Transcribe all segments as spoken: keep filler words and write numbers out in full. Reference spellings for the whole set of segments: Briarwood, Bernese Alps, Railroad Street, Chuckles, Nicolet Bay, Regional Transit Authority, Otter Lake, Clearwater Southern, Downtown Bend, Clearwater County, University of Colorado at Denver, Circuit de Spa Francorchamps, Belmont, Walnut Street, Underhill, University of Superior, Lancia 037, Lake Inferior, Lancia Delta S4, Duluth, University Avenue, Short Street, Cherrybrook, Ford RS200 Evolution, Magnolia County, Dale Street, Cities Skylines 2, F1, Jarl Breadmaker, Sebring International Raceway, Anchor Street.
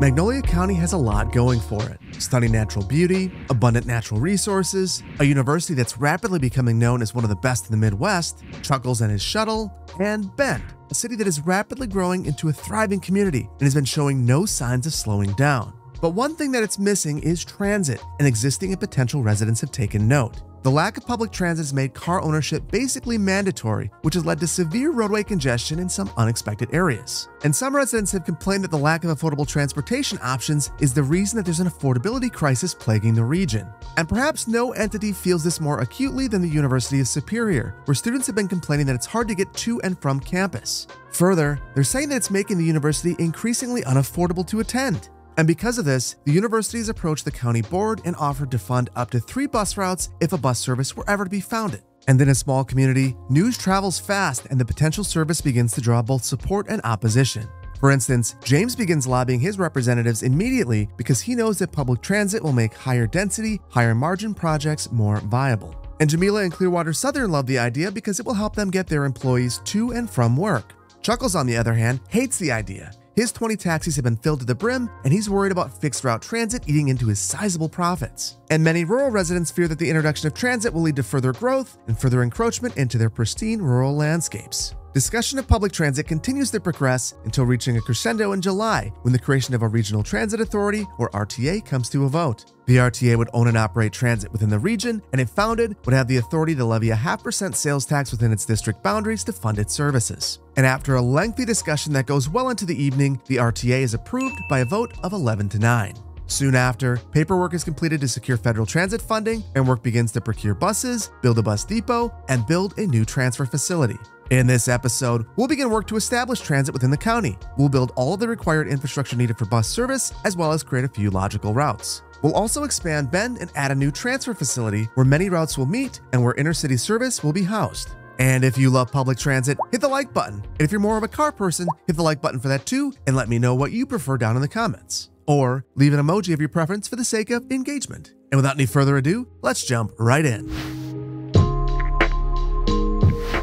Magnolia County has a lot going for it. Stunning natural beauty, abundant natural resources, a university that's rapidly becoming known as one of the best in the Midwest, Chuckles and his shuttle, and Bend, a city that is rapidly growing into a thriving community and has been showing no signs of slowing down. But one thing that it's missing is transit, and existing and potential residents have taken note. The lack of public transit has made car ownership basically mandatory, which has led to severe roadway congestion in some unexpected areas. And some residents have complained that the lack of affordable transportation options is the reason that there's an affordability crisis plaguing the region. And perhaps no entity feels this more acutely than the University of Superior, where students have been complaining that it's hard to get to and from campus. Further, they're saying that it's making the university increasingly unaffordable to attend. And because of this, the university has approached the county board and offered to fund up to three bus routes if a bus service were ever to be founded. And in a small community, news travels fast and the potential service begins to draw both support and opposition. For instance, James begins lobbying his representatives immediately because he knows that public transit will make higher density, higher margin projects more viable. And Jamila and Clearwater Southern love the idea because it will help them get their employees to and from work. Chuckles, on the other hand, hates the idea. His twenty taxis have been filled to the brim, and he's worried about fixed route transit eating into his sizable profits. And many rural residents fear that the introduction of transit will lead to further growth and further encroachment into their pristine rural landscapes. Discussion of public transit continues to progress until reaching a crescendo in July, when the creation of a Regional Transit Authority, or R T A, comes to a vote. The R T A would own and operate transit within the region, and if founded, would have the authority to levy a half percent sales tax within its district boundaries to fund its services. And after a lengthy discussion that goes well into the evening, the R T A is approved by a vote of eleven to nine. Soon after, paperwork is completed to secure federal transit funding, and work begins to procure buses, build a bus depot, and build a new transfer facility. In this episode, we'll begin work to establish transit within the county. We'll build all of the required infrastructure needed for bus service, as well as create a few logical routes. We'll also expand Bend and add a new transfer facility where many routes will meet and where intercity service will be housed. And if you love public transit, hit the like button. And if you're more of a car person, hit the like button for that too, and let me know what you prefer down in the comments. Or leave an emoji of your preference for the sake of engagement. And without any further ado, let's jump right in.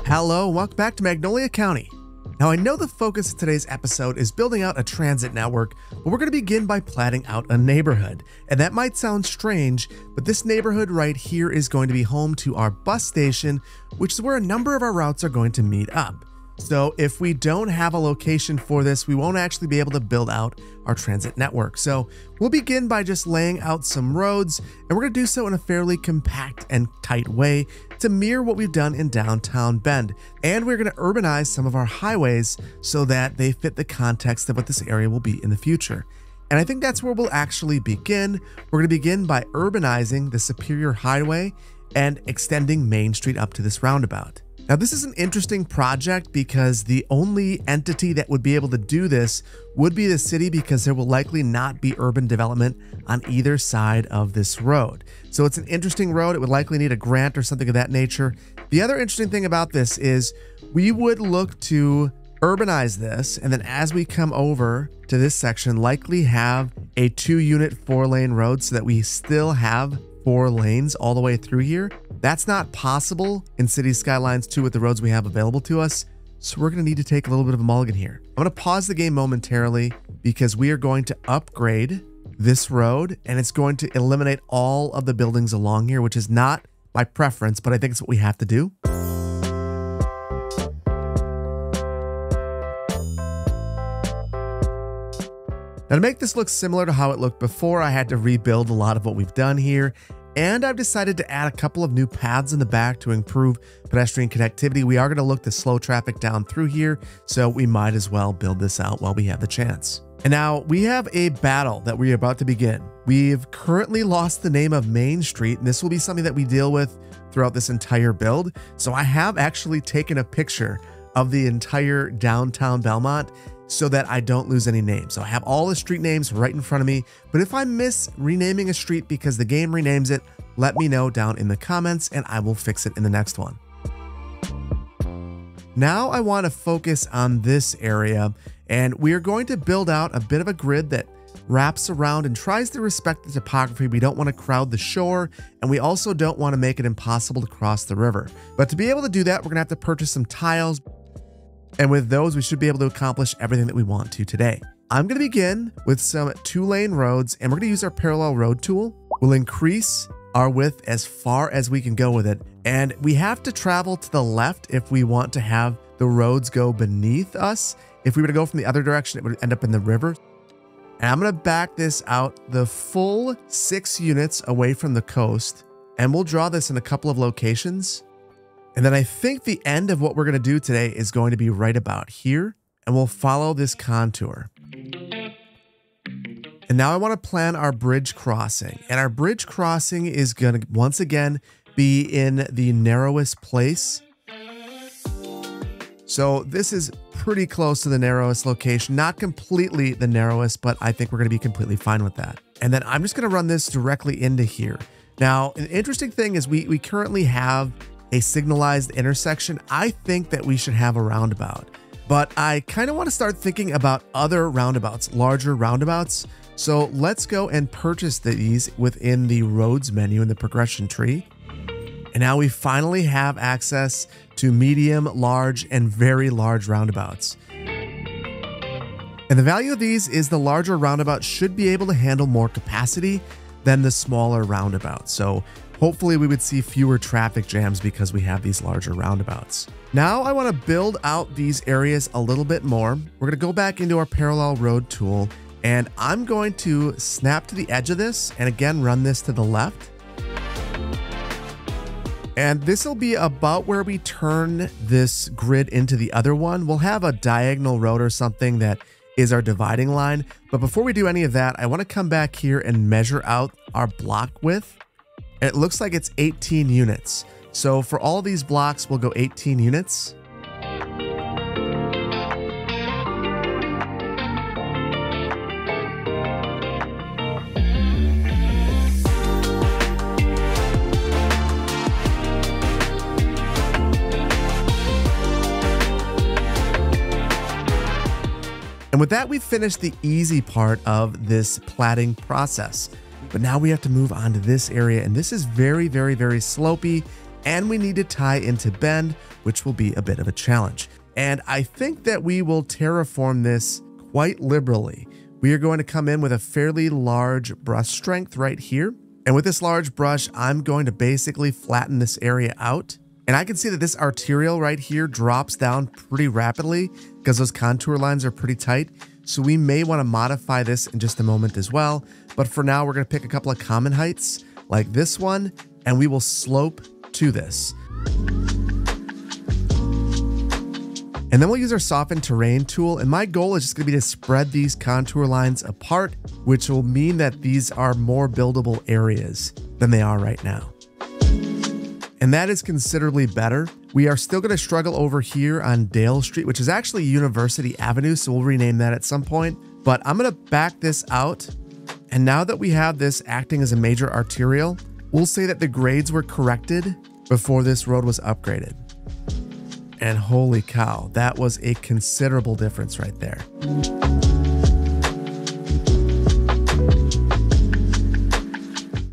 Hello, welcome back to Magnolia County. Now, I know the focus of today's episode is building out a transit network, but we're going to begin by platting out a neighborhood. And that might sound strange, but this neighborhood right here is going to be home to our bus station, which is where a number of our routes are going to meet up. So if we don't have a location for this, we won't actually be able to build out our transit network. So we'll begin by just laying out some roads, and we're going to do so in a fairly compact and tight way to mirror what we've done in Downtown Bend. And we're going to urbanize some of our highways so that they fit the context of what this area will be in the future. And I think that's where we'll actually begin. We're going to begin by urbanizing the Superior Highway and extending Main Street up to this roundabout. Now, this is an interesting project because the only entity that would be able to do this would be the city, because there will likely not be urban development on either side of this road. So it's an interesting road. It would likely need a grant or something of that nature. The other interesting thing about this is we would look to urbanize this, and then as we come over to this section, likely have a two-unit four-lane road so that we still have four lanes all the way through here. That's not possible in Cities Skylines two with the roads we have available to us, so we're going to need to take a little bit of a mulligan here. I'm going to pause the game momentarily because we are going to upgrade this road, and it's going to eliminate all of the buildings along here, which is not my preference, but I think it's what we have to do. Now, to make this look similar to how it looked before, I had to rebuild a lot of what we've done here, and I've decided to add a couple of new paths in the back to improve pedestrian connectivity. We are going to look to slow traffic down through here, so we might as well build this out while we have the chance. And now we have a battle that we are about to begin. We've currently lost the name of Main Street, and this will be something that we deal with throughout this entire build. So I have actually taken a picture of the entire downtown Belmont so that I don't lose any names. So I have all the street names right in front of me, but if I miss renaming a street because the game renames it, let me know down in the comments and I will fix it in the next one. Now I want to focus on this area, and we are going to build out a bit of a grid that wraps around and tries to respect the topography. We don't want to crowd the shore, and we also don't want to make it impossible to cross the river. But to be able to do that, we're gonna have to purchase some tiles. And with those, we should be able to accomplish everything that we want to today. I'm going to begin with some two-lane roads, and we're going to use our parallel road tool. We'll increase our width as far as we can go with it. And we have to travel to the left if we want to have the roads go beneath us. If we were to go from the other direction, it would end up in the river. And I'm going to back this out the full six units away from the coast. And we'll draw this in a couple of locations. And then I think the end of what we're going to do today is going to be right about here. And we'll follow this contour. And now I want to plan our bridge crossing. And our bridge crossing is going to, once again, be in the narrowest place. So this is pretty close to the narrowest location. Not completely the narrowest, but I think we're going to be completely fine with that. And then I'm just going to run this directly into here. Now, an interesting thing is we, we currently have a signalized intersection. I think that we should have a roundabout, but I kind of want to start thinking about other roundabouts, larger roundabouts. So let's go and purchase these within the roads menu in the progression tree. And now we finally have access to medium, large, and very large roundabouts. And the value of these is the larger roundabout should be able to handle more capacity than the smaller roundabout. So hopefully we would see fewer traffic jams because we have these larger roundabouts. Now I want to build out these areas a little bit more. We're going to go back into our parallel road tool, and I'm going to snap to the edge of this and again run this to the left. And this will be about where we turn this grid into the other one. We'll have a diagonal road or something that is our dividing line. But before we do any of that, I want to come back here and measure out our block width. And it looks like it's eighteen units. So for all these blocks, we'll go eighteen units. And with that, we've finished the easy part of this platting process. But now we have to move on to this area, and this is very, very, very slopey, and we need to tie into Bend, which will be a bit of a challenge. And I think that we will terraform this quite liberally. We are going to come in with a fairly large brush strength right here. And with this large brush, I'm going to basically flatten this area out. And I can see that this arterial right here drops down pretty rapidly because those contour lines are pretty tight. So we may want to modify this in just a moment as well. But for now, we're going to pick a couple of common heights like this one, and we will slope to this. And then we'll use our softened terrain tool. And my goal is just going to be to spread these contour lines apart, which will mean that these are more buildable areas than they are right now. And that is considerably better. We are still going to struggle over here on Dale Street, which is actually University Avenue, so we'll rename that at some point. But I'm going to back this out. And now that we have this acting as a major arterial, we'll say that the grades were corrected before this road was upgraded. And holy cow, that was a considerable difference right there.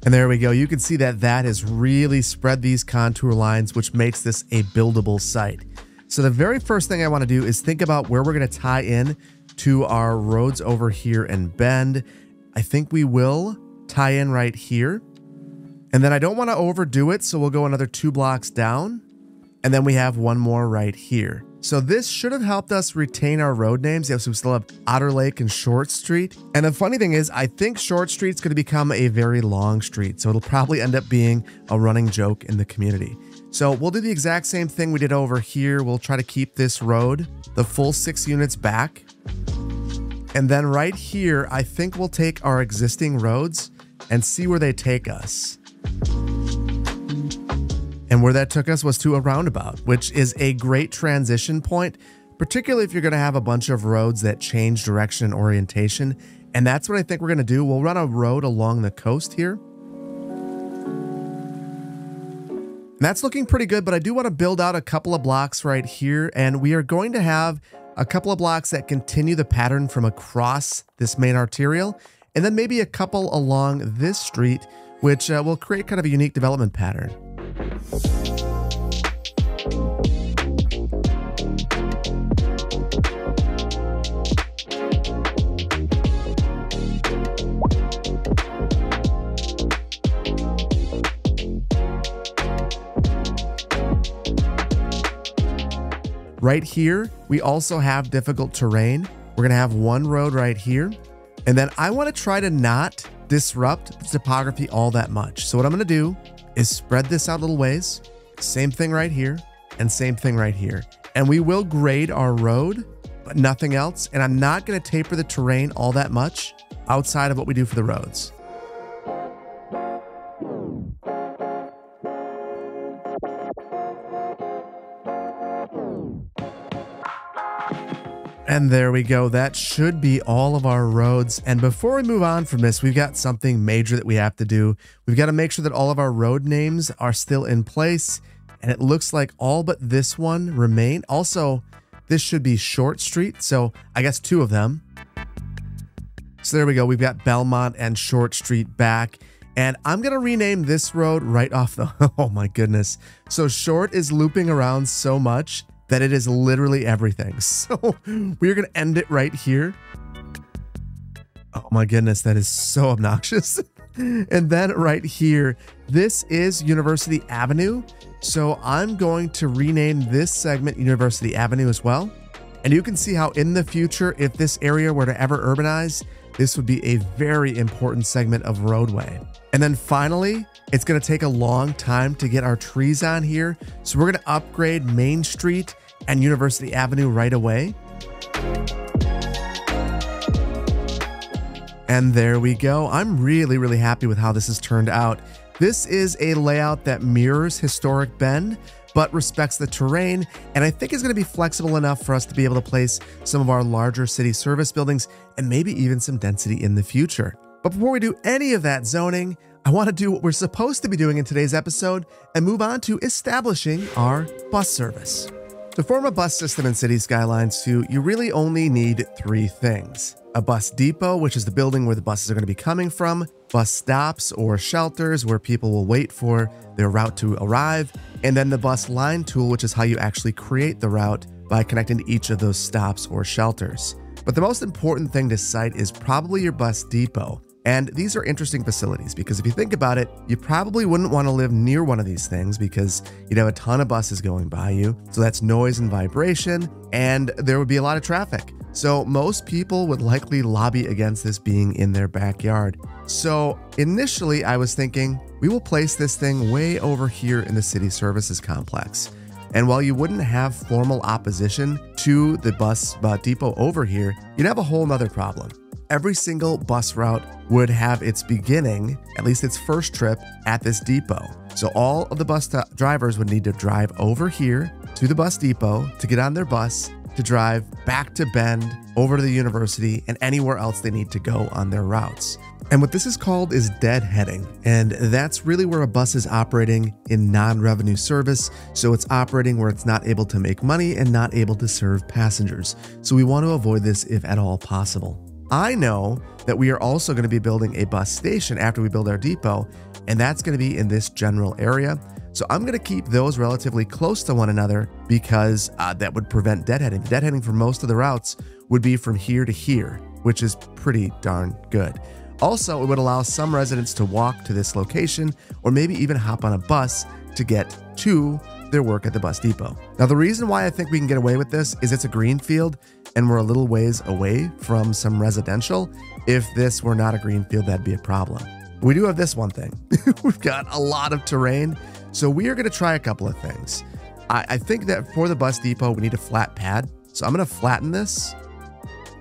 And there we go. You can see that that has really spread these contour lines, which makes this a buildable site. So the very first thing I want to do is think about where we're going to tie in to our roads over here and Bend. I think we will tie in right here. And then I don't want to overdo it, so we'll go another two blocks down. And then we have one more right here. So this should have helped us retain our road names. Yes, we still have Otter Lake and Short Street. And the funny thing is, I think Short Street's going to become a very long street, so it'll probably end up being a running joke in the community. So we'll do the exact same thing we did over here. We'll try to keep this road the full six units back. And then right here, I think we'll take our existing roads and see where they take us. And where that took us was to a roundabout, which is a great transition point, particularly if you're going to have a bunch of roads that change direction and orientation. And that's what I think we're going to do. We'll run a road along the coast here. And that's looking pretty good, but I do want to build out a couple of blocks right here. And we are going to have a couple of blocks that continue the pattern from across this main arterial, and then maybe a couple along this street, which uh, will create kind of a unique development pattern. Right here, we also have difficult terrain. We're gonna have one road right here. And then I wanna try to not disrupt the topography all that much. So what I'm gonna do is spread this out little ways. Same thing right here and same thing right here. And we will grade our road, but nothing else. And I'm not gonna taper the terrain all that much outside of what we do for the roads. And there we go. That should be all of our roads. And before we move on from this, we've got something major that we have to do. We've got to make sure that all of our road names are still in place. And it looks like all but this one remain. Also, this should be Short Street. So I guess two of them. So there we go. We've got Belmont and Short Street back. And I'm going to rename this road right off the... Oh my goodness. So Short is looping around so much that it is literally everything. So we're gonna end it right here. Oh my goodness, that is so obnoxious. And then right here, this is University Avenue. So I'm going to rename this segment University Avenue as well. And you can see how in the future, if this area were to ever urbanize, this would be a very important segment of roadway. And then finally, it's gonna take a long time to get our trees on here. So we're gonna upgrade Main Street and University Avenue right away. And there we go. I'm really, really happy with how this has turned out. This is a layout that mirrors historic Bend, but respects the terrain, and I think is gonna be flexible enough for us to be able to place some of our larger city service buildings and maybe even some density in the future. But before we do any of that zoning, I want to do what we're supposed to be doing in today's episode and move on to establishing our bus service. To form a bus system in Cities Skylines two, you really only need three things. A bus depot, which is the building where the buses are going to be coming from, bus stops or shelters where people will wait for their route to arrive, and then the bus line tool, which is how you actually create the route by connecting to each of those stops or shelters. But the most important thing to cite is probably your bus depot. And these are interesting facilities because if you think about it, you probably wouldn't want to live near one of these things because you'd have a ton of buses going by you. So that's noise and vibration, and there would be a lot of traffic. So most people would likely lobby against this being in their backyard. So initially I was thinking we will place this thing way over here in the city services complex. And while you wouldn't have formal opposition to the bus depot over here, you'd have a whole nother problem. Every single bus route would have its beginning, at least its first trip, at this depot. So all of the bus drivers would need to drive over here to the bus depot to get on their bus, to drive back to Bend, over to the university, and anywhere else they need to go on their routes. And what this is called is deadheading. And that's really where a bus is operating in non-revenue service. So it's operating where it's not able to make money and not able to serve passengers. So we want to avoid this if at all possible. I know that we are also going to be building a bus station after we build our depot, and that's going to be in this general area. So I'm going to keep those relatively close to one another because uh, that would prevent deadheading. Deadheading for most of the routes would be from here to here, which is pretty darn good. Also, it would allow some residents to walk to this location or maybe even hop on a bus to get to their work at the bus depot. Now, the reason why I think we can get away with this is it's a green field and we're a little ways away from some residential. If this were not a green field, that'd be a problem. We do have this one thing. We've got a lot of terrain. So we are gonna try a couple of things. I, I think that for the bus depot, we need a flat pad. So I'm gonna flatten this.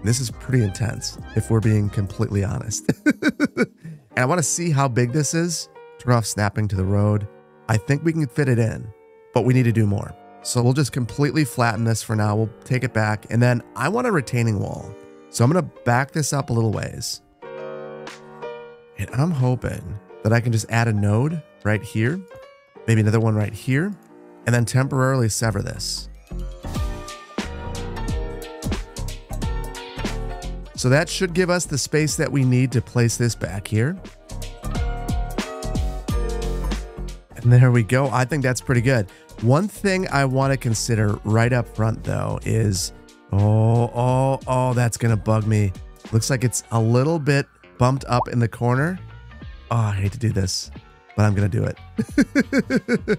This is pretty intense if we're being completely honest. And I wanna see how big this is. Turn off snapping to the road. I think we can fit it in, but we need to do more. So we'll just completely flatten this for now. We'll take it back. And then I want a retaining wall. So I'm gonna back this up a little ways. And I'm hoping that I can just add a node right here, maybe another one right here, and then temporarily sever this. So that should give us the space that we need to place this back here. And there we go. I think that's pretty good. One thing I want to consider right up front though is, oh, oh, oh, that's going to bug me. Looks like it's a little bit bumped up in the corner. Oh, I hate to do this, but I'm going to do it.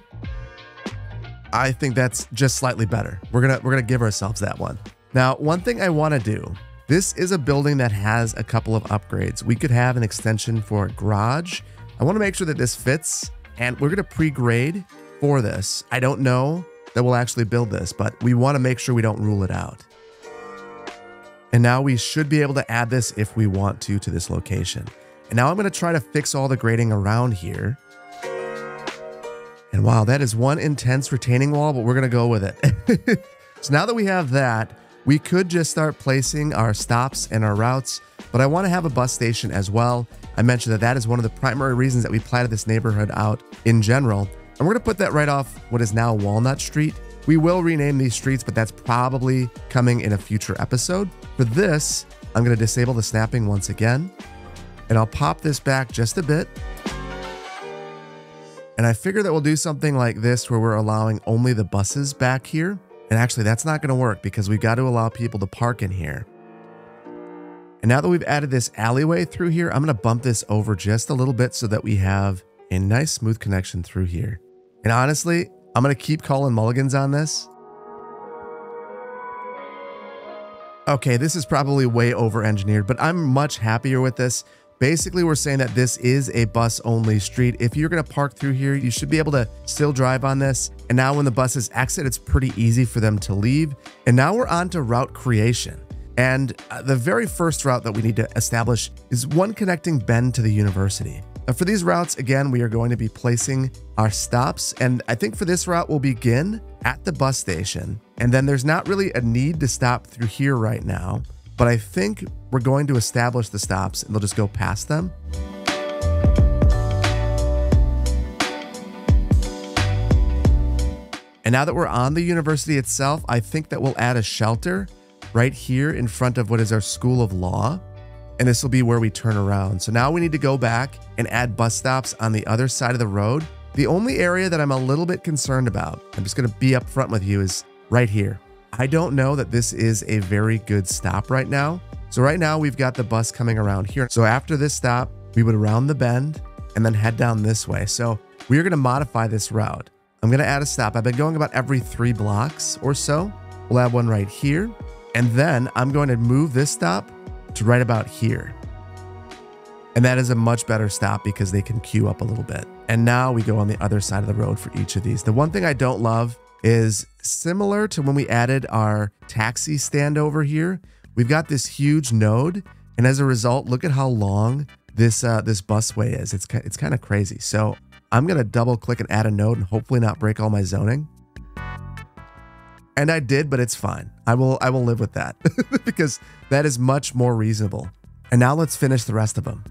I think that's just slightly better. We're gonna we're gonna give ourselves that one. Now, one thing I want to do, this is a building that has a couple of upgrades. We could have an extension for a garage. I want to make sure that this fits, and we're gonna pre-grade for this. I don't know that we'll actually build this, but we want to make sure we don't rule it out. And now we should be able to add this if we want to to this location. And now I'm gonna try to fix all the grading around here. And wow, that is one intense retaining wall, but we're gonna go with it. So now that we have that, we could just start placing our stops and our routes, but I wanna have a bus station as well. I mentioned that that is one of the primary reasons that we platted this neighborhood out in general. And we're gonna put that right off what is now Walnut Street. We will rename these streets, but that's probably coming in a future episode. For this, I'm gonna disable the snapping once again, and I'll pop this back just a bit. And I figure that we'll do something like this where we're allowing only the buses back here. And actually that's not gonna work because we've got to allow people to park in here. And now that we've added this alleyway through here, I'm gonna bump this over just a little bit so that we have a nice smooth connection through here. And honestly, I'm gonna keep calling mulligans on this. Okay, this is probably way over engineered, but I'm much happier with this. Basically, we're saying that this is a bus-only street. If you're gonna park through here, you should be able to still drive on this. And now when the buses exit, it's pretty easy for them to leave. And now we're on to route creation. And the very first route that we need to establish is one connecting Bend to the university. Now for these routes, again, we are going to be placing our stops. And I think for this route, we'll begin at the bus station. And then there's not really a need to stop through here right now, but I think we're going to establish the stops and they'll just go past them. And now that we're on the university itself, I think that we'll add a shelter right here in front of what is our School of Law. And this will be where we turn around. So now we need to go back and add bus stops on the other side of the road. The only area that I'm a little bit concerned about, I'm just gonna be upfront with you, is right here. I don't know that this is a very good stop right now. So right now we've got the bus coming around here. So after this stop, we would round the bend and then head down this way. So we're gonna modify this route. I'm gonna add a stop. I've been going about every three blocks or so. We'll add one right here. And then I'm going to move this stop to right about here. And that is a much better stop because they can queue up a little bit. And now we go on the other side of the road for each of these. The one thing I don't love is similar to when we added our taxi stand over here. We've got this huge node, and as a result, look at how long this uh, this busway is. It's it's kind of crazy. So I'm gonna double click and add a node and hopefully not break all my zoning. And I did, but it's fine. I will I will live with that because that is much more reasonable. And now let's finish the rest of them.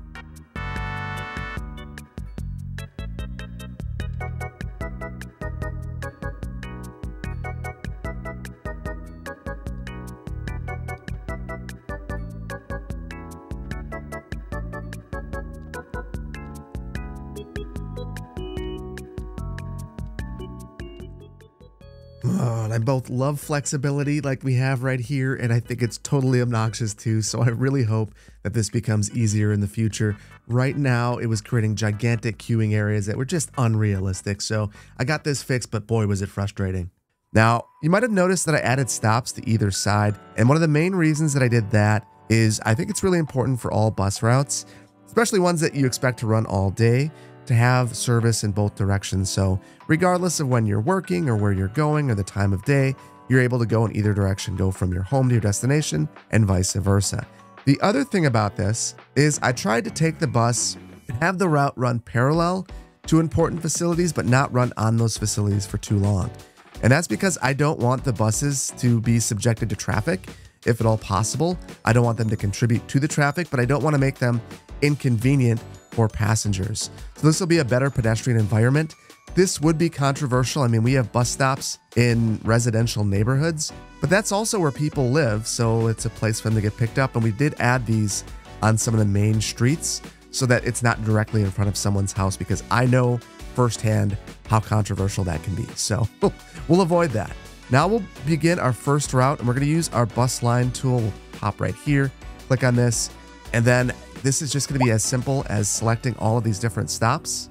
Oh, and I both love flexibility like we have right here, and I think it's totally obnoxious too, so I really hope that this becomes easier in the future. Right now, it was creating gigantic queuing areas that were just unrealistic, so I got this fixed, but boy, was it frustrating. Now, you might have noticed that I added stops to either side, and one of the main reasons that I did that is I think it's really important for all bus routes, especially ones that you expect to run all day, to have service in both directions. So regardless of when you're working or where you're going or the time of day, you're able to go in either direction, go from your home to your destination and vice versa. The other thing about this is I tried to take the bus and have the route run parallel to important facilities, but not run on those facilities for too long. And that's because I don't want the buses to be subjected to traffic, if at all possible. I don't want them to contribute to the traffic, but I don't want to make them inconvenient for passengers. So this will be a better pedestrian environment. This would be controversial. I mean, we have bus stops in residential neighborhoods, but that's also where people live. So it's a place for them to get picked up. And we did add these on some of the main streets so that it's not directly in front of someone's house, because I know firsthand how controversial that can be. So we'll avoid that. Now we'll begin our first route, and we're going to use our bus line tool. We'll pop right here, click on this, and then this is just going to be as simple as selecting all of these different stops.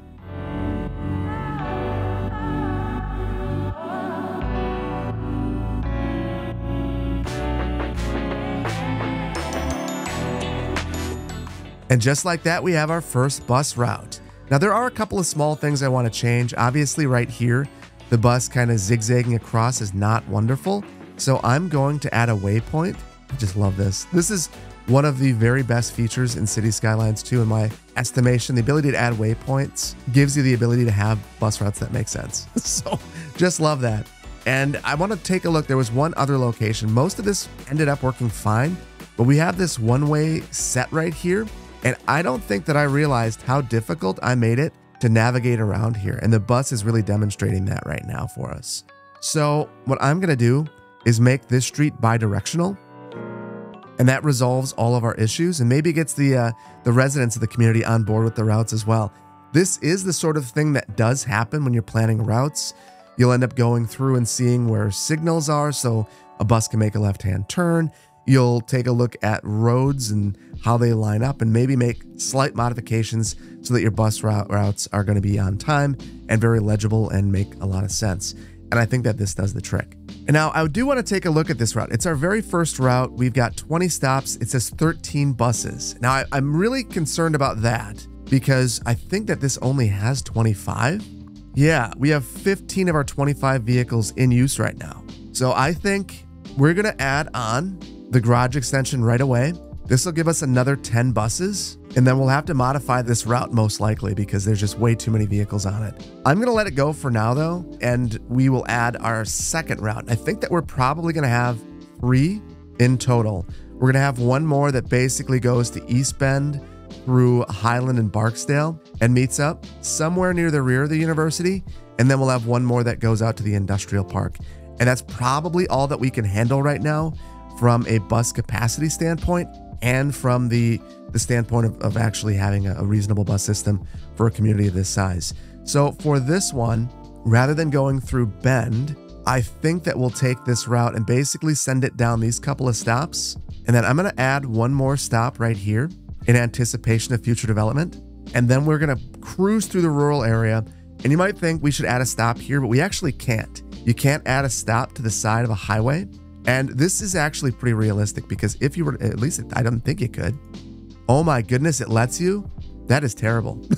And just like that, we have our first bus route. Now, there are a couple of small things I want to change. Obviously, right here, the bus kind of zigzagging across is not wonderful. So I'm going to add a waypoint. I just love this. This is one of the very best features in Cities Skylines two, in my estimation. The ability to add waypoints gives you the ability to have bus routes that make sense. So just love that. And I want to take a look. There was one other location. Most of this ended up working fine, but we have this one-way set right here. And I don't think that I realized how difficult I made it to navigate around here. And the bus is really demonstrating that right now for us. So what I'm going to do is make this street bi-directional. And that resolves all of our issues and maybe gets the uh, the residents of the community on board with the routes as well. This is the sort of thing that does happen when you're planning routes. You'll end up going through and seeing where signals are, so a bus can make a left-hand turn. You'll take a look at roads and how they line up and maybe make slight modifications so that your bus route routes are going to be on time and very legible and make a lot of sense. And I think that this does the trick. And now I do want to take a look at this route. It's our very first route. We've got twenty stops. It says thirteen buses. Now I, I'm really concerned about that because I think that this only has twenty-five. Yeah, we have fifteen of our twenty-five vehicles in use right now. So I think we're going to add on the garage extension right away. This will give us another ten buses, and then we'll have to modify this route most likely because there's just way too many vehicles on it. I'm going to let it go for now though, and we will add our second route. I think that we're probably going to have three in total. We're going to have one more that basically goes to East Bend through Highland and Barksdale and meets up somewhere near the rear of the university, and then we'll have one more that goes out to the industrial park. And that's probably all that we can handle right now from a bus capacity standpoint, and from the, the standpoint of, of actually having a, a reasonable bus system for a community of this size. So for this one, rather than going through Bend, I think that we'll take this route and basically send it down these couple of stops. And then I'm gonna add one more stop right here in anticipation of future development. And then we're gonna cruise through the rural area. And you might think we should add a stop here, but we actually can't. You can't add a stop to the side of a highway. And this is actually pretty realistic because if you were, at least I don't think you could. Oh my goodness, it lets you? That is terrible.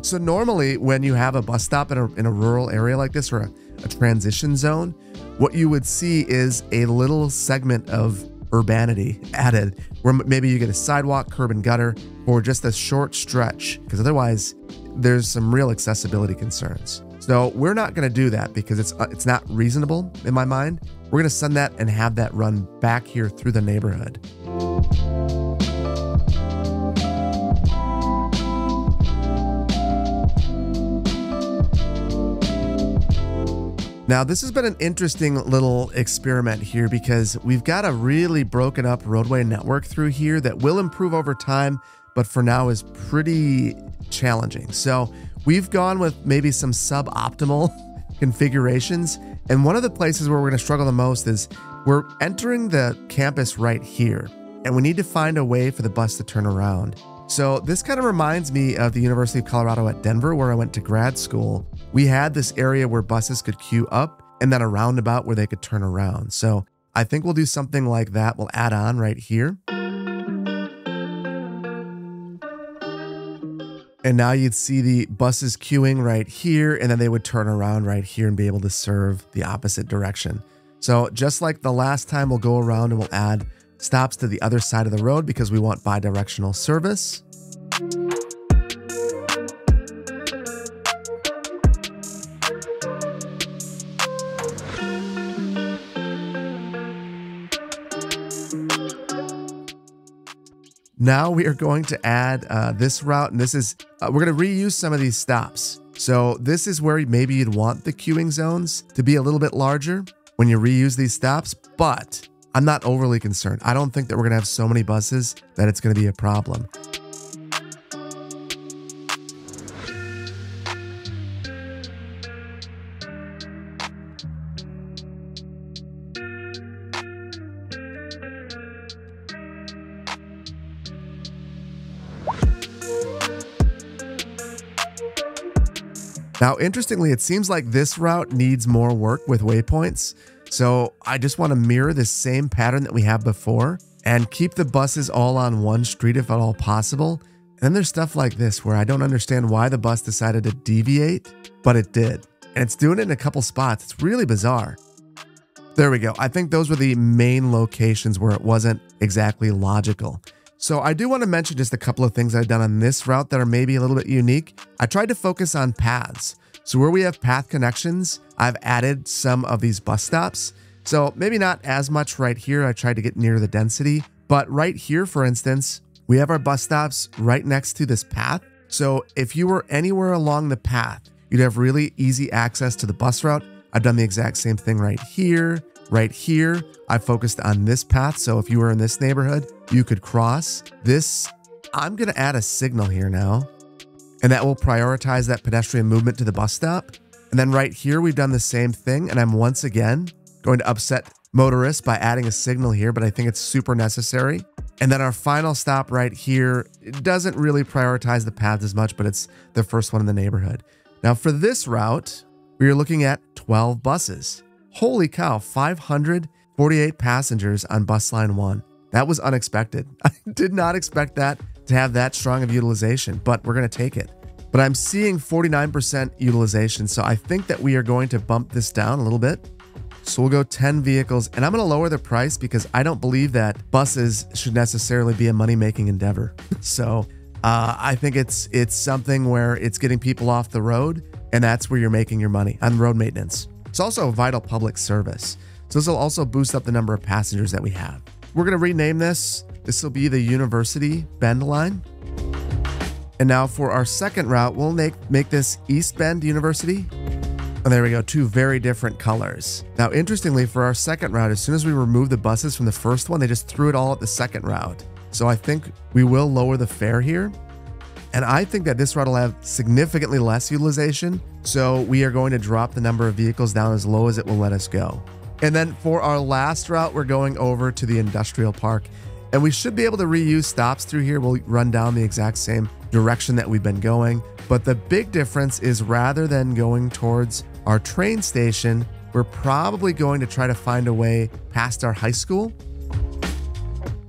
So normally when you have a bus stop in a, in a rural area like this, or a, a transition zone, what you would see is a little segment of urbanity added where maybe you get a sidewalk, curb and gutter, or just a short stretch, because otherwise there's some real accessibility concerns. So we're not going to do that because it's uh, it's not reasonable in my mind. We're going to send that and have that run back here through the neighborhood. Now, this has been an interesting little experiment here because we've got a really broken up roadway network through here that will improve over time, but for now is pretty challenging. So we've gone with maybe some suboptimal configurations. And one of the places where we're going to struggle the most is we're entering the campus right here, and we need to find a way for the bus to turn around. So this kind of reminds me of the University of Colorado at Denver, where I went to grad school. We had this area where buses could queue up and then a roundabout where they could turn around. So I think we'll do something like that. We'll add on right here. And now you'd see the buses queuing right here, and then they would turn around right here and be able to serve the opposite direction. So just like the last time, we'll go around and we'll add stops to the other side of the road because we want bi-directional service. Now we are going to add uh, this route, and this is, uh, we're gonna reuse some of these stops. So this is where maybe you'd want the queuing zones to be a little bit larger when you reuse these stops, but I'm not overly concerned. I don't think that we're gonna have so many buses that it's gonna be a problem. Now, interestingly, it seems like this route needs more work with waypoints. So I just want to mirror this same pattern that we have before and keep the buses all on one street if at all possible. And then there's stuff like this where I don't understand why the bus decided to deviate, but it did. And it's doing it in a couple spots. It's really bizarre. There we go. I think those were the main locations where it wasn't exactly logical. So I do want to mention just a couple of things I've done on this route that are maybe a little bit unique. I tried to focus on paths. So where we have path connections, I've added some of these bus stops. So maybe not as much right here. I tried to get near the density, but right here, for instance, we have our bus stops right next to this path. So if you were anywhere along the path, you'd have really easy access to the bus route. I've done the exact same thing right here, right here. I focused on this path. So if you were in this neighborhood, you could cross this. I'm going to add a signal here now, and that will prioritize that pedestrian movement to the bus stop. And then right here, we've done the same thing. And I'm once again going to upset motorists by adding a signal here, but I think it's super necessary. And then our final stop right here, it doesn't really prioritize the paths as much, but it's the first one in the neighborhood. Now for this route, we are looking at twelve buses. Holy cow, five hundred forty-eight passengers on bus line one. That was unexpected. I did not expect that to have that strong of utilization, but we're going to take it. But I'm seeing forty-nine percent utilization, so I think that we are going to bump this down a little bit. So we'll go ten vehicles, and I'm going to lower the price because I don't believe that buses should necessarily be a money-making endeavor. So uh, I think it's it's something where it's getting people off the road, and that's where you're making your money, on road maintenance. It's also a vital public service. So this will also boost up the number of passengers that we have. We're gonna rename this. This will be the University Bend line. And now for our second route, we'll make, make this East Bend University. And there we go, two very different colors. Now, interestingly, for our second route, as soon as we removed the buses from the first one, they just threw it all at the second route. So I think we will lower the fare here. And I think that this route will have significantly less utilization. So we are going to drop the number of vehicles down as low as it will let us go. And then for our last route, we're going over to the industrial park, and we should be able to reuse stops through here. We'll run down the exact same direction that we've been going. But the big difference is rather than going towards our train station, we're probably going to try to find a way past our high school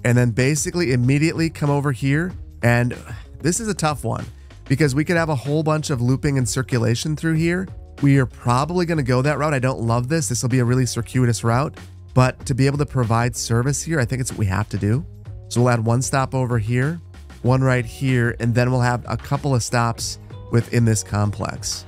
and then basically immediately come over here. And this is a tough one because we could have a whole bunch of looping and circulation through here. We are probably going to go that route. I don't love this. This will be a really circuitous route, but to be able to provide service here, I think it's what we have to do. So we'll add one stop over here, one right here, and then we'll have a couple of stops within this complex.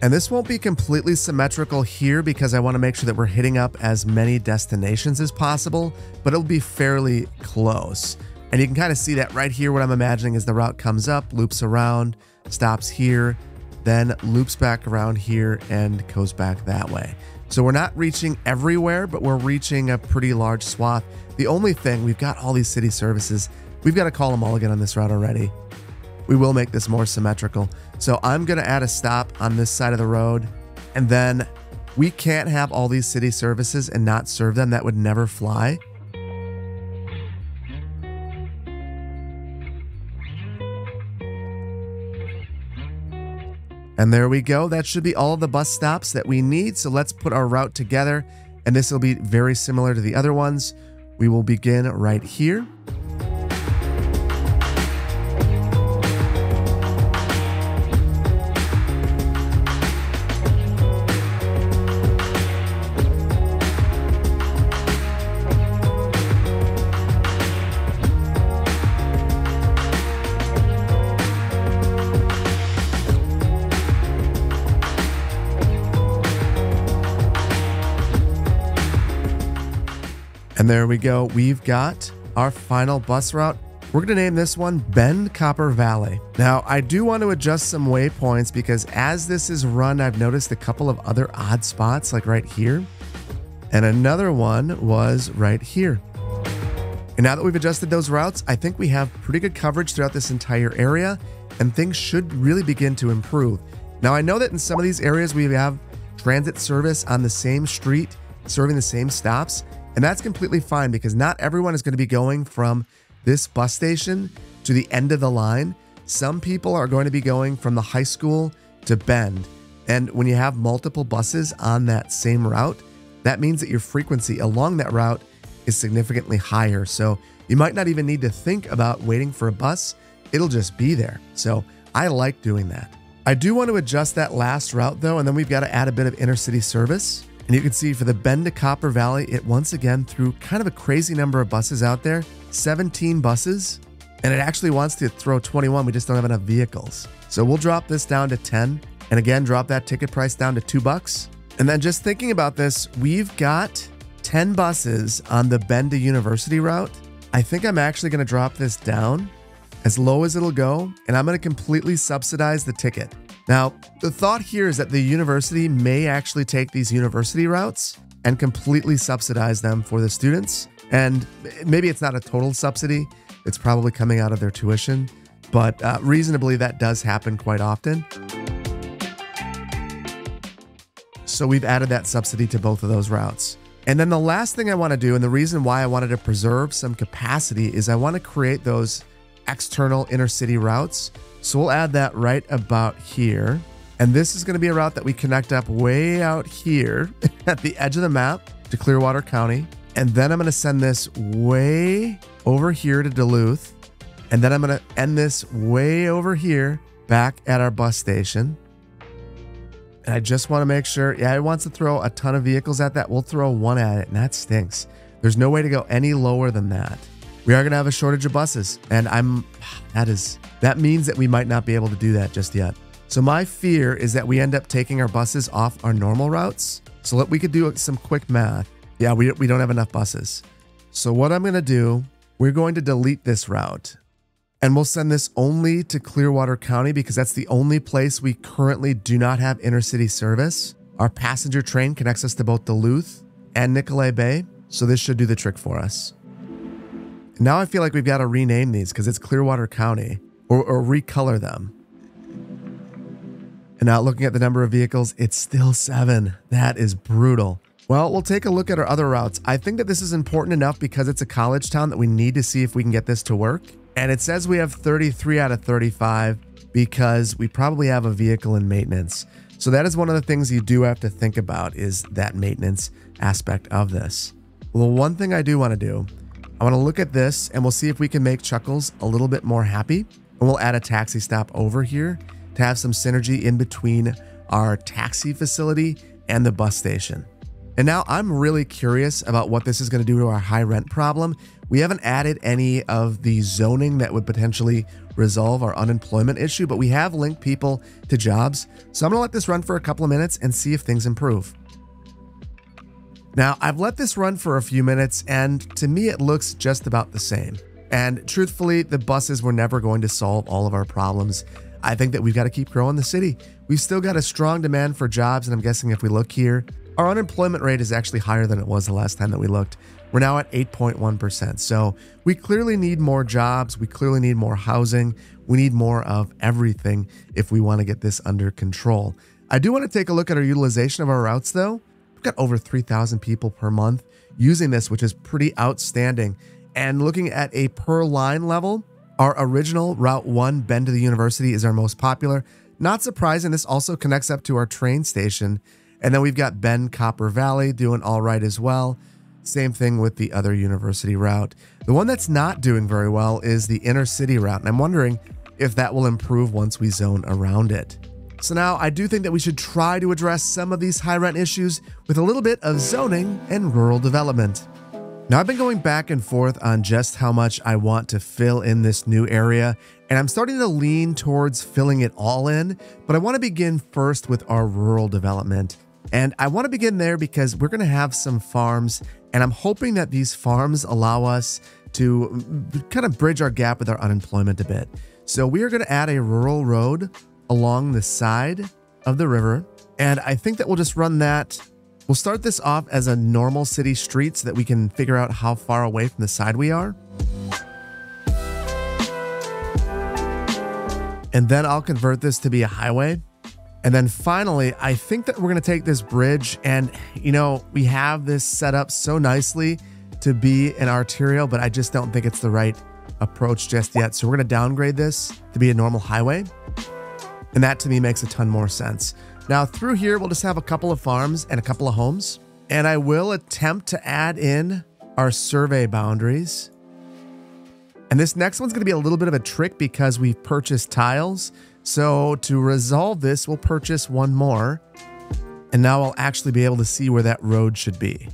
And this won't be completely symmetrical here because I want to make sure that we're hitting up as many destinations as possible, but it'll be fairly close. And you can kind of see that right here. What I'm imagining is the route comes up, loops around, stops here, then loops back around here and goes back that way. So we're not reaching everywhere, but we're reaching a pretty large swath. The only thing, we've got all these city services. We've got to call a mulligan on this route already. We will make this more symmetrical. So I'm going to add a stop on this side of the road, and then we can't have all these city services and not serve them. That would never fly. And there we go. That should be all of the bus stops that we need. So let's put our route together, and this will be very similar to the other ones. We will begin right here. And there we go. We've got our final bus route. We're going to name this one Bend Copper Valley. Now, I do want to adjust some waypoints because as this is run, I've noticed a couple of other odd spots like right here. And another one was right here. And now that we've adjusted those routes, I think we have pretty good coverage throughout this entire area, and things should really begin to improve. Now, I know that in some of these areas, we have transit service on the same street, serving the same stops. And that's completely fine because not everyone is going to be going from this bus station to the end of the line. Some people are going to be going from the high school to Bend. And when you have multiple buses on that same route, that means that your frequency along that route is significantly higher. So you might not even need to think about waiting for a bus. It'll just be there. So I like doing that. I do want to adjust that last route though, and then we've got to add a bit of inner city service. And you can see for the Bend to Copper Valley, it once again threw kind of a crazy number of buses out there, seventeen buses, and it actually wants to throw twenty-one. We just don't have enough vehicles. So we'll drop this down to ten, and again, drop that ticket price down to two bucks. And then just thinking about this, we've got ten buses on the Bend to University route. I think I'm actually gonna drop this down as low as it'll go, and I'm gonna completely subsidize the ticket. Now, the thought here is that the university may actually take these university routes and completely subsidize them for the students. And maybe it's not a total subsidy. It's probably coming out of their tuition, but uh, reasonably that does happen quite often. So we've added that subsidy to both of those routes. And then the last thing I want to do, and the reason why I wanted to preserve some capacity, is I want to create those external inner city routes. So we'll add that right about here. And this is going to be a route that we connect up way out here at the edge of the map to Clearwater County. And then I'm going to send this way over here to Duluth. And then I'm going to end this way over here back at our bus station. And I just want to make sure, yeah, it wants to throw a ton of vehicles at that. We'll throw one at it, and that stinks. There's no way to go any lower than that. We are going to have a shortage of buses, and I'm, that is, that means that we might not be able to do that just yet. So my fear is that we end up taking our buses off our normal routes. So let, we could do some quick math. Yeah, we, we don't have enough buses. So what I'm going to do, we're going to delete this route. And we'll send this only to Clearwater County because that's the only place we currently do not have inner city service. Our passenger train connects us to both Duluth and Nicolet Bay, so this should do the trick for us. Now I feel like we've got to rename these because it's Clearwater County, or, or recolor them. And now looking at the number of vehicles, it's still seven. That is brutal. Well, we'll take a look at our other routes. I think that this is important enough because it's a college town that we need to see if we can get this to work. And it says we have thirty-three out of thirty-five because we probably have a vehicle in maintenance. So that is one of the things you do have to think about, is that maintenance aspect of this. Well, one thing I do want to do, I want to look at this and we'll see if we can make Chuckles a little bit more happy. And we'll add a taxi stop over here to have some synergy in between our taxi facility and the bus station. And now I'm really curious about what this is going to do to our high rent problem. We haven't added any of the zoning that would potentially resolve our unemployment issue, but we have linked people to jobs. So I'm going to let this run for a couple of minutes and see if things improve. Now, I've let this run for a few minutes, and to me, it looks just about the same. And truthfully, the buses were never going to solve all of our problems. I think that we've got to keep growing the city. We've still got a strong demand for jobs, and I'm guessing if we look here, our unemployment rate is actually higher than it was the last time that we looked. We're now at eight point one percent. So we clearly need more jobs. We clearly need more housing. We need more of everything if we want to get this under control. I do want to take a look at our utilization of our routes though. We've got over three thousand people per month using this, which is pretty outstanding. And looking at a per line level, our original Route one, Bend to the University, is our most popular. Not surprising, this also connects up to our train station. And then we've got Bend Copper Valley doing all right as well. Same thing with the other university route. The one that's not doing very well is the inner city route. And I'm wondering if that will improve once we zone around it. So now I do think that we should try to address some of these high rent issues with a little bit of zoning and rural development. Now I've been going back and forth on just how much I want to fill in this new area. And I'm starting to lean towards filling it all in. But I want to begin first with our rural development. And I want to begin there because we're going to have some farms, and I'm hoping that these farms allow us to kind of bridge our gap with our unemployment a bit. So we are going to add a rural road along the side of the river. And I think that we'll just run that. We'll start this off as a normal city street so that we can figure out how far away from the side we are. And then I'll convert this to be a highway. And then finally, I think that we're going to take this bridge, and, you know, we have this set up so nicely to be an arterial, but I just don't think it's the right approach just yet. So we're going to downgrade this to be a normal highway. And that to me makes a ton more sense. Now through here, we'll just have a couple of farms and a couple of homes. and I will attempt to add in our survey boundaries. And this next one's gonna be a little bit of a trick because we've purchased tiles. So to resolve this, we'll purchase one more. And now I'll actually be able to see where that road should be.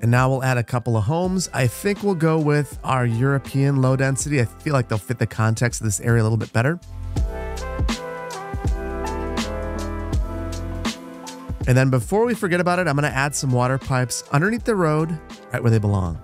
And now we'll add a couple of homes. I think we'll go with our European low density. I feel like they'll fit the context of this area a little bit better. And then before we forget about it, I'm gonna add some water pipes underneath the road, right where they belong.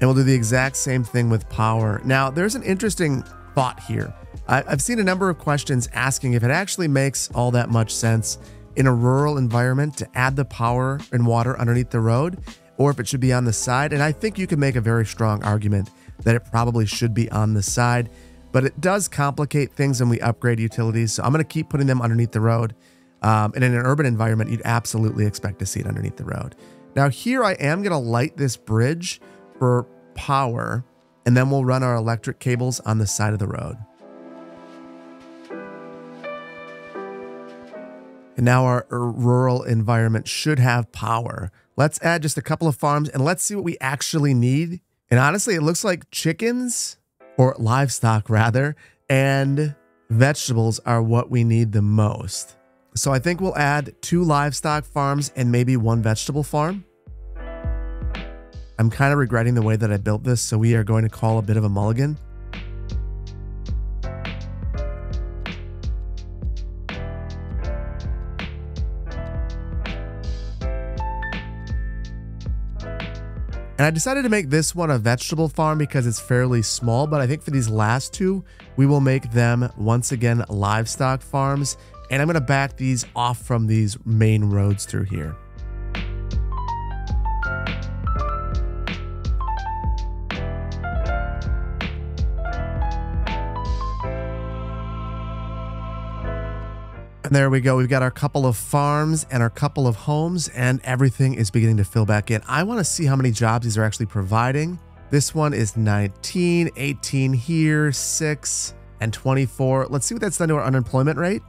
And we'll do the exact same thing with power. Now, there's an interesting thought here. I've seen a number of questions asking if it actually makes all that much sense in a rural environment to add the power and water underneath the road, or if it should be on the side. And I think you can make a very strong argument that it probably should be on the side, but it does complicate things when we upgrade utilities. So I'm gonna keep putting them underneath the road. Um, and in an urban environment, you'd absolutely expect to see it underneath the road. Now here I am gonna light this bridge for power, and then we'll run our electric cables on the side of the road. And now our rural environment should have power. Let's add just a couple of farms and let's see what we actually need. And honestly, it looks like chickens, or livestock rather, and vegetables are what we need the most. So I think we'll add two livestock farms and maybe one vegetable farm. I'm kind of regretting the way that I built this, so we are going to call a bit of a mulligan. And I decided to make this one a vegetable farm because it's fairly small, but I think for these last two, we will make them once again livestock farms. And I'm gonna back these off from these main roads through here. And there we go. We've got our couple of farms and our couple of homes, and everything is beginning to fill back in. I want to see how many jobs these are actually providing. This one is nineteen, eighteen here, six, and twenty-four. Let's see what that's done to our unemployment rate.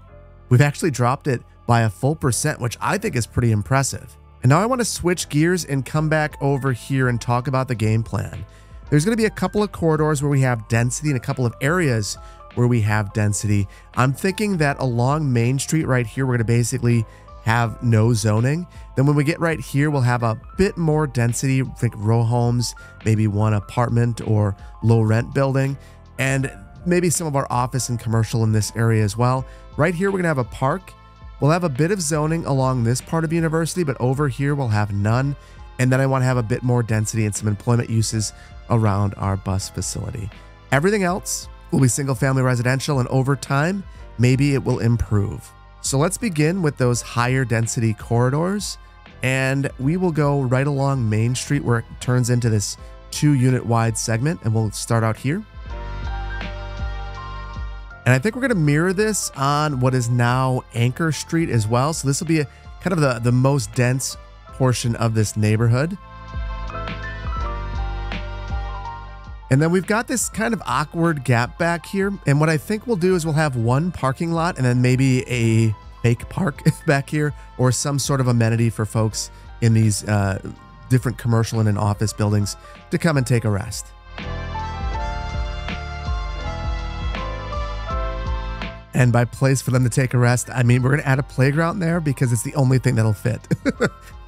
We've actually dropped it by a full percent, which I think is pretty impressive. And now I want to switch gears and come back over here and talk about the game plan. There's going to be a couple of corridors where we have density and a couple of areas where we have density. I'm thinking that along Main Street right here, we're gonna basically have no zoning. Then when we get right here, we'll have a bit more density, think row homes, maybe one apartment or low rent building, and maybe some of our office and commercial in this area as well. Right here, we're gonna have a park. We'll have a bit of zoning along this part of University, but over here we'll have none. And then I wanna have a bit more density and some employment uses around our bus facility. Everything else will be single family residential, and over time, maybe it will improve. So let's begin with those higher density corridors, and we will go right along Main Street where it turns into this two unit wide segment, and we'll start out here. And I think we're gonna mirror this on what is now Anchor Street as well. So this will be a, kind of the, the most dense portion of this neighborhood. And then we've got this kind of awkward gap back here. And what I think we'll do is we'll have one parking lot and then maybe a fake park back here, or some sort of amenity for folks in these uh, different commercial and office buildings to come and take a rest. And by place for them to take a rest, I mean, we're gonna add a playground there because it's the only thing that'll fit.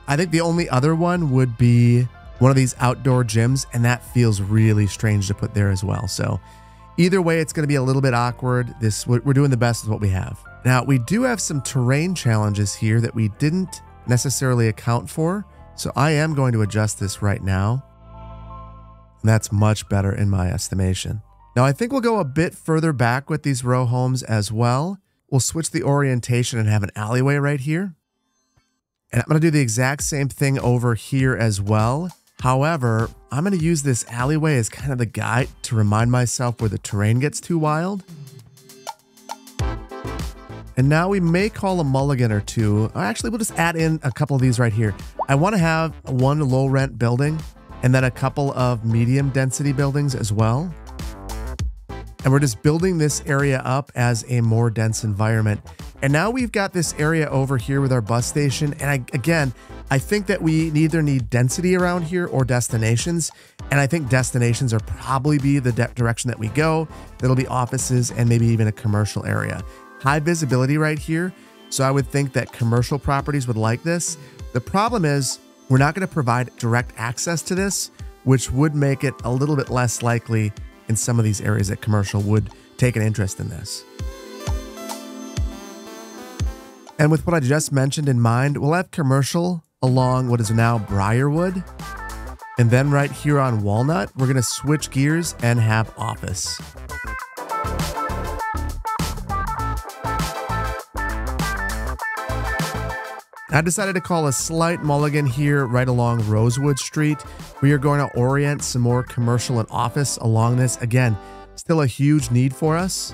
I think the only other one would be one of these outdoor gyms, and that feels really strange to put there as well. So either way, it's gonna be a little bit awkward. This, we're doing the best with what we have. Now, we do have some terrain challenges here that we didn't necessarily account for. So I am going to adjust this right now. And that's much better in my estimation. Now, I think we'll go a bit further back with these row homes as well. We'll switch the orientation and have an alleyway right here. And I'm gonna do the exact same thing over here as well. However, I'm gonna use this alleyway as kind of the guide to remind myself where the terrain gets too wild. And now we may call a mulligan or two. Actually, we'll just add in a couple of these right here. I wanna have one low rent building and then a couple of medium density buildings as well. And we're just building this area up as a more dense environment. And now we've got this area over here with our bus station. And I, again, I think that we neither need density around here or destinations. And I think destinations are probably be the direction that we go. That'll be offices and maybe even a commercial area. High visibility right here. So I would think that commercial properties would like this. The problem is we're not going to provide direct access to this, which would make it a little bit less likely in some of these areas that commercial would take an interest in this. And with what I just mentioned in mind, we'll have commercial along what is now Briarwood. And then right here on Walnut, we're gonna switch gears and have office. I decided to call a slight mulligan here right along Rosewood Street. We are going to orient some more commercial and office along this. Again, still a huge need for us.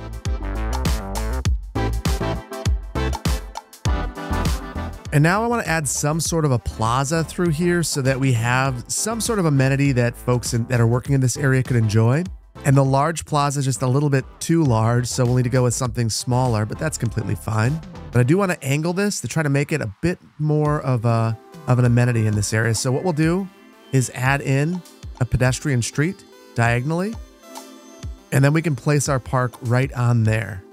And now I want to add some sort of a plaza through here so that we have some sort of amenity that folks in, that are working in this area could enjoy. And the large plaza is just a little bit too large, so we'll need to go with something smaller, but that's completely fine. But I do want to angle this to try to make it a bit more of a of an amenity in this area. So what we'll do is add in a pedestrian street diagonally, and then we can place our park right on there.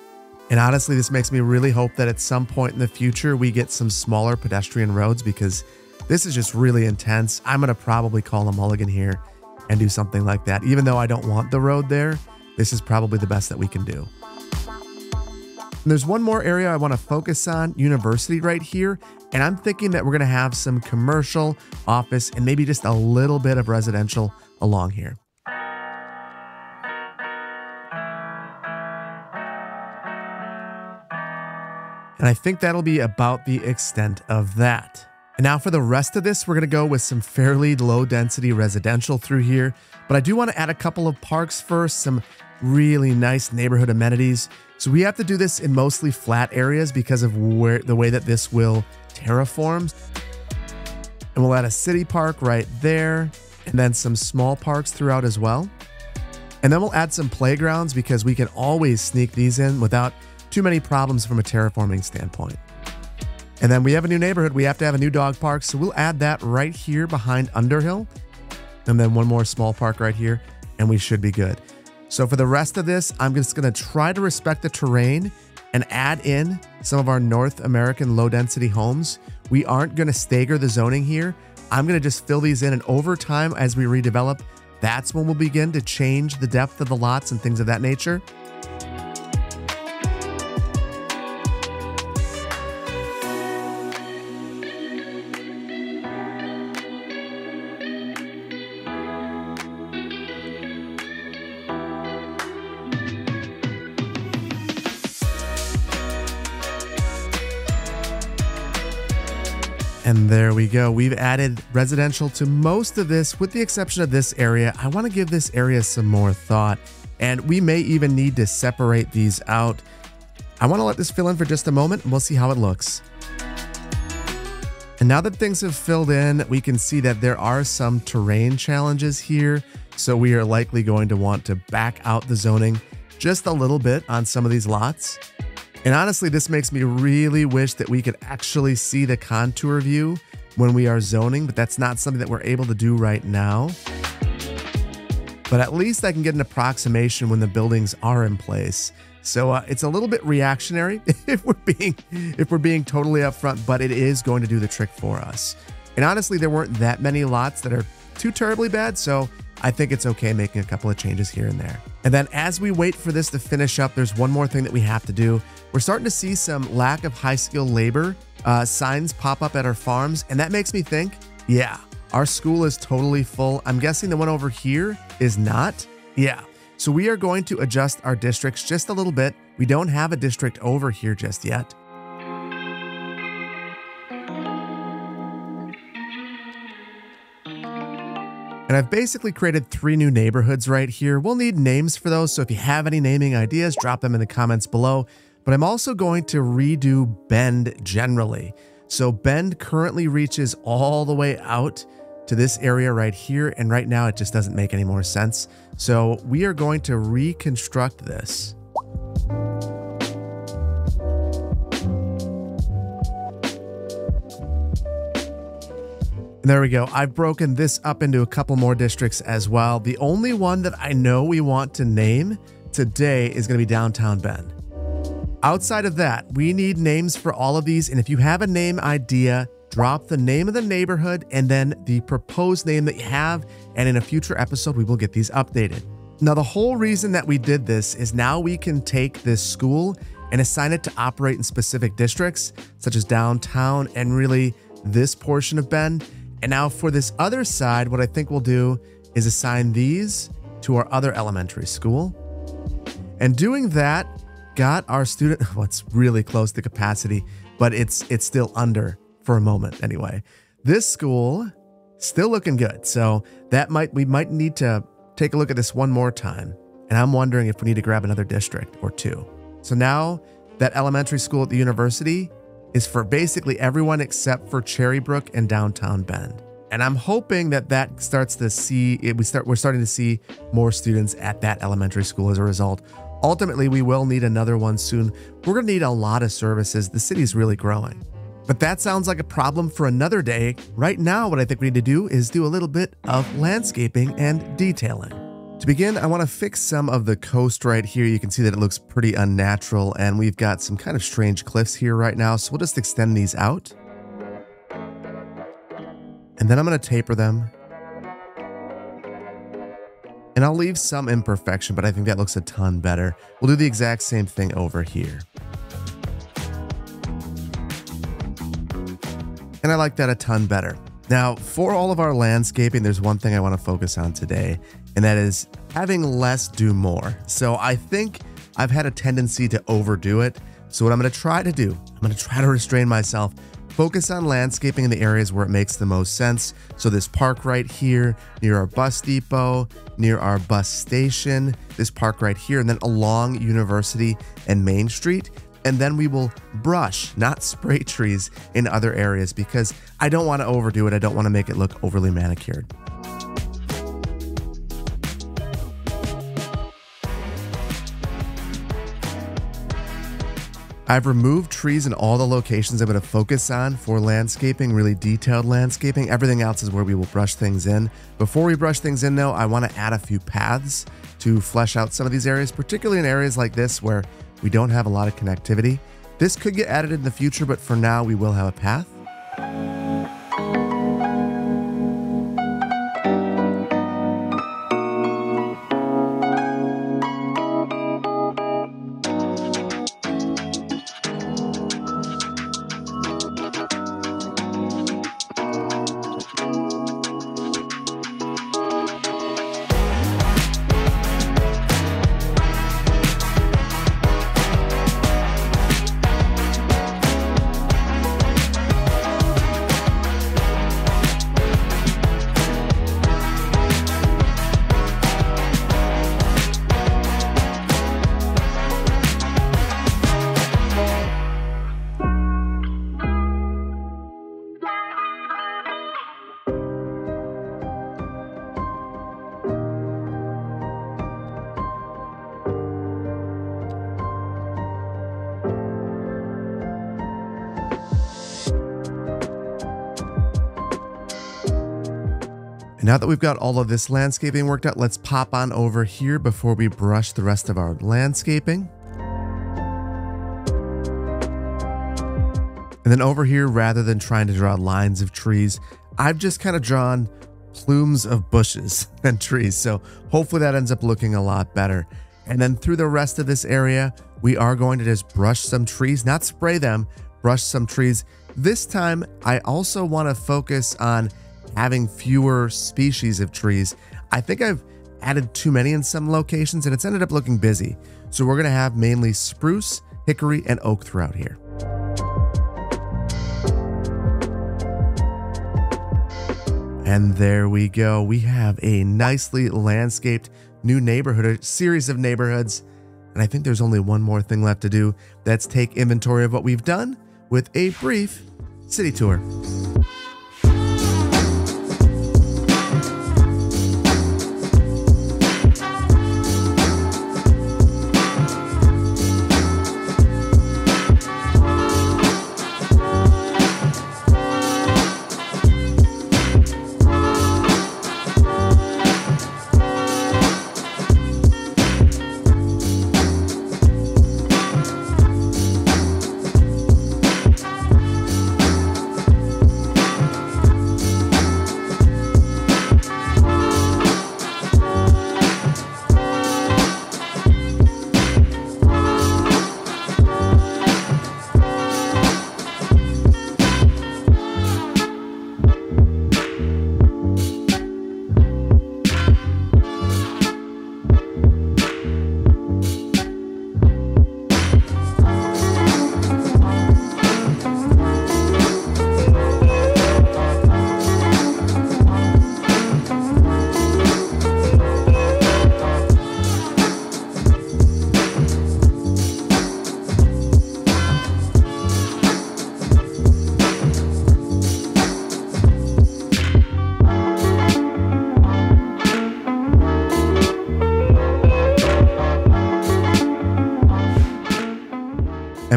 And honestly, this makes me really hope that at some point in the future, we get some smaller pedestrian roads, because this is just really intense. I'm going to probably call a mulligan here and do something like that. Even though I don't want the road there, this is probably the best that we can do. And there's one more area I want to focus on, University right here. And I'm thinking that we're going to have some commercial, office, and maybe just a little bit of residential along here. And I think that'll be about the extent of that. And now for the rest of this, we're gonna go with some fairly low density residential through here, but I do wanna add a couple of parks first, some really nice neighborhood amenities. So we have to do this in mostly flat areas because of where the way that this will terraform. And we'll add a city park right there, and then some small parks throughout as well. And then we'll add some playgrounds because we can always sneak these in without too many problems from a terraforming standpoint. And then we have a new neighborhood. We have to have a new dog park. So we'll add that right here behind Underhill. And then one more small park right here, and we should be good. So for the rest of this, I'm just gonna try to respect the terrain and add in some of our North American low density homes. We aren't gonna stagger the zoning here. I'm gonna just fill these in, and over time as we redevelop, that's when we'll begin to change the depth of the lots and things of that nature. And there we go. We've added residential to most of this, with the exception of this area. I want to give this area some more thought, and we may even need to separate these out. I want to let this fill in for just a moment, and we'll see how it looks. And now that things have filled in, we can see that there are some terrain challenges here. So we are likely going to want to back out the zoning just a little bit on some of these lots. And honestly, this makes me really wish that we could actually see the contour view when we are zoning, but that's not something that we're able to do right now. But at least I can get an approximation when the buildings are in place. So uh, it's a little bit reactionary if we're being if we're being totally upfront, but it is going to do the trick for us. And honestly, there weren't that many lots that are too terribly bad, so I think it's okay making a couple of changes here and there. And then as we wait for this to finish up, there's one more thing that we have to do. We're starting to see some lack of high-skilled labor uh, signs pop up at our farms, and that makes me think, yeah, our school is totally full. I'm guessing the one over here is not. Yeah, so we are going to adjust our districts just a little bit. We don't have a district over here just yet. And I've basically created three new neighborhoods right here. We'll need names for those, so if you have any naming ideas, drop them in the comments below. But I'm also going to redo Bend generally. So Bend currently reaches all the way out to this area right here. And right now it just doesn't make any more sense. So we are going to reconstruct this. And there we go. I've broken this up into a couple more districts as well. The only one that I know we want to name today is going to be Downtown Bend. Outside of that, we need names for all of these. And if you have a name idea, drop the name of the neighborhood and then the proposed name that you have. And in a future episode, we will get these updated. Now, the whole reason that we did this is now we can take this school and assign it to operate in specific districts, such as downtown and really this portion of Bend. And now for this other side, what I think we'll do is assign these to our other elementary school. And doing that got our student, well, it's really close to capacity, but it's it's still under for a moment anyway. This school still looking good. So that might we might need to take a look at this one more time. And I'm wondering if we need to grab another district or two. So now that elementary school at the university is for basically everyone except for Cherrybrook and Downtown Bend. And I'm hoping that that starts to see, it, we start, we're starting to see more students at that elementary school as a result. Ultimately, we will need another one soon. We're gonna need a lot of services. The city's really growing. But that sounds like a problem for another day. Right now, what I think we need to do is do a little bit of landscaping and detailing. To begin, I wanna fix some of the coast right here. You can see that it looks pretty unnatural and we've got some kind of strange cliffs here right now. So we'll just extend these out. And then I'm gonna taper them. And I'll leave some imperfection, but I think that looks a ton better. We'll do the exact same thing over here. And I like that a ton better. Now, for all of our landscaping, there's one thing I wanna focus on today, and that is having less do more. So I think I've had a tendency to overdo it. So what I'm gonna try to do, I'm gonna try to restrain myself, focus on landscaping in the areas where it makes the most sense. So this park right here, near our bus depot, near our bus station, this park right here, and then along University and Main Street. And then we will brush, not spray trees in other areas because I don't wanna overdo it. I don't wanna make it look overly manicured. I've removed trees in all the locations I'm going to focus on for landscaping, really detailed landscaping. Everything else is where we will brush things in. Before we brush things in though, I want to add a few paths to flesh out some of these areas, particularly in areas like this where we don't have a lot of connectivity. This could get added in the future, but for now we will have a path. Now that we've got all of this landscaping worked out, let's pop on over here before we brush the rest of our landscaping. And then over here, rather than trying to draw lines of trees, I've just kind of drawn plumes of bushes and trees. So hopefully that ends up looking a lot better. And then through the rest of this area, we are going to just brush some trees, not spray them, brush some trees. This time, I also want to focus on having fewer species of trees. I think I've added too many in some locations and it's ended up looking busy. So we're gonna have mainly spruce, hickory, and oak throughout here. And there we go. We have a nicely landscaped new neighborhood, a series of neighborhoods. And I think there's only one more thing left to do. That's take inventory of what we've done with a brief city tour.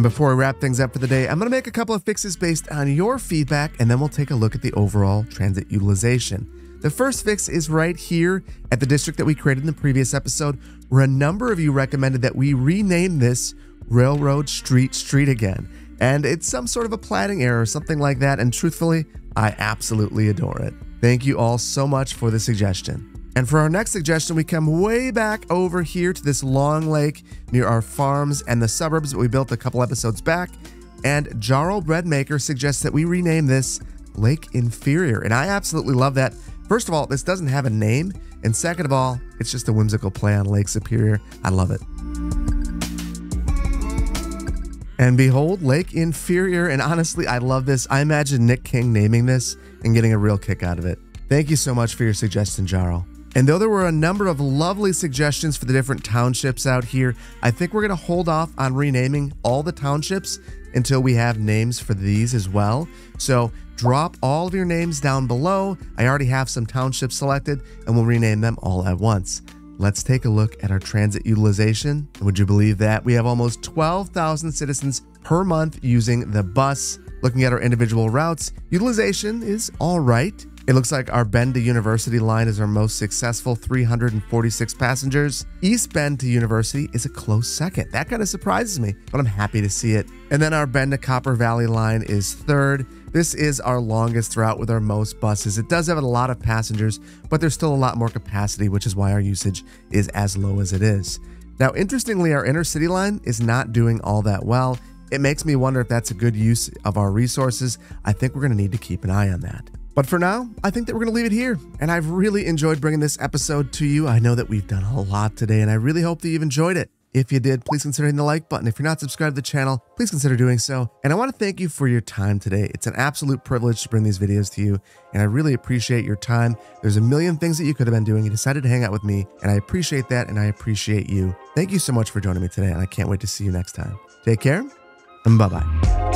before we wrap things up for the day, I'm going to make a couple of fixes based on your feedback, and then we'll take a look at the overall transit utilization. The first fix is right here at the district that we created in the previous episode, where a number of you recommended that we rename this Railroad Street Street again. And it's some sort of a platting error or something like that, and truthfully, I absolutely adore it. Thank you all so much for the suggestion. And for our next suggestion, we come way back over here to this long lake near our farms and the suburbs that we built a couple episodes back. And Jarl Breadmaker suggests that we rename this Lake Inferior. And I absolutely love that. First of all, this doesn't have a name. And second of all, it's just a whimsical play on Lake Superior. I love it. And behold, Lake Inferior. And honestly, I love this. I imagine Nick King naming this and getting a real kick out of it. Thank you so much for your suggestion, Jarl. And though there were a number of lovely suggestions for the different townships out here, I think we're going to hold off on renaming all the townships until we have names for these as well. So drop all of your names down below. I already have some townships selected and we'll rename them all at once. Let's take a look at our transit utilization. Would you believe that? We have almost twelve thousand citizens per month using the bus. Looking at our individual routes, utilization is all right. It looks like our Bend to University line is our most successful, three hundred forty-six passengers. East Bend to University is a close second. That kind of surprises me, but I'm happy to see it. And then our Bend to Copper Valley line is third. This is our longest route with our most buses. It does have a lot of passengers, but there's still a lot more capacity, which is why our usage is as low as it is. Now, interestingly, our inner city line is not doing all that well. It makes me wonder if that's a good use of our resources. I think we're going to need to keep an eye on that. But for now, I think that we're going to leave it here. And I've really enjoyed bringing this episode to you. I know that we've done a lot today, and I really hope that you've enjoyed it. If you did, please consider hitting the like button. If you're not subscribed to the channel, please consider doing so. And I want to thank you for your time today. It's an absolute privilege to bring these videos to you, and I really appreciate your time. There's a million things that you could have been doing. You decided to hang out with me, and I appreciate that, and I appreciate you. Thank you so much for joining me today, and I can't wait to see you next time. Take care, and bye-bye.